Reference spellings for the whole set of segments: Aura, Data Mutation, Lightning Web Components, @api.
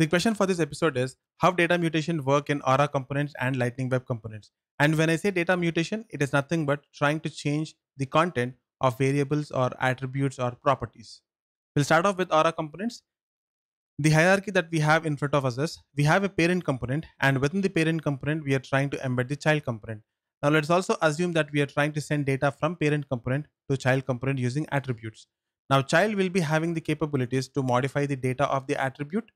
The question for this episode is how data mutation work in Aura components and Lightning Web components. And when I say data mutation, it is nothing but trying to change the content of variables or attributes or properties. We'll start off with Aura components. The hierarchy that we have in front of us is we have a parent component, and within the parent component, we are trying to embed the child component. Now let's also assume that we are trying to send data from parent component to child component using attributes. Now child will be having the capabilities to modify the data of the attribute.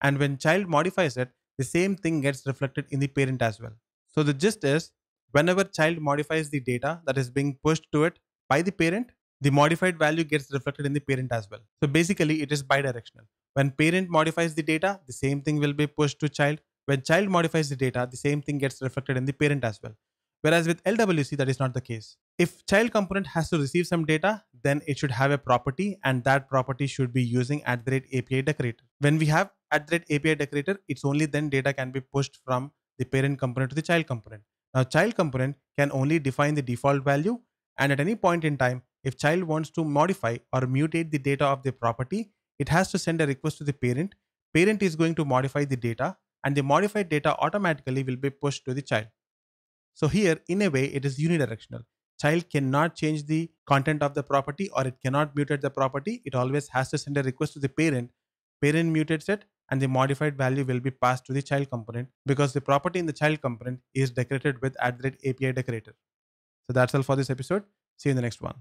And when child modifies it, the same thing gets reflected in the parent as well. So the gist is, whenever child modifies the data that is being pushed to it by the parent, the modified value gets reflected in the parent as well. So basically it is bidirectional. When parent modifies the data, the same thing will be pushed to child. When child modifies the data, the same thing gets reflected in the parent as well. Whereas with LWC, that is not the case. If child component has to receive some data, then it should have a property, and that property should be using @api decorator. When we have @api decorator, it's only then data can be pushed from the parent component to the child component. Now child component can only define the default value, and at any point in time, if child wants to modify or mutate the data of the property, it has to send a request to the parent. Parent is going to modify the data, and the modified data automatically will be pushed to the child. So here, in a way, it is unidirectional. Child cannot change the content of the property, or it cannot mutate the property. It always has to send a request to the parent. Parent mutates it, and the modified value will be passed to the child component, because the property in the child component is decorated with @api decorator. So that's all for this episode. See you in the next one.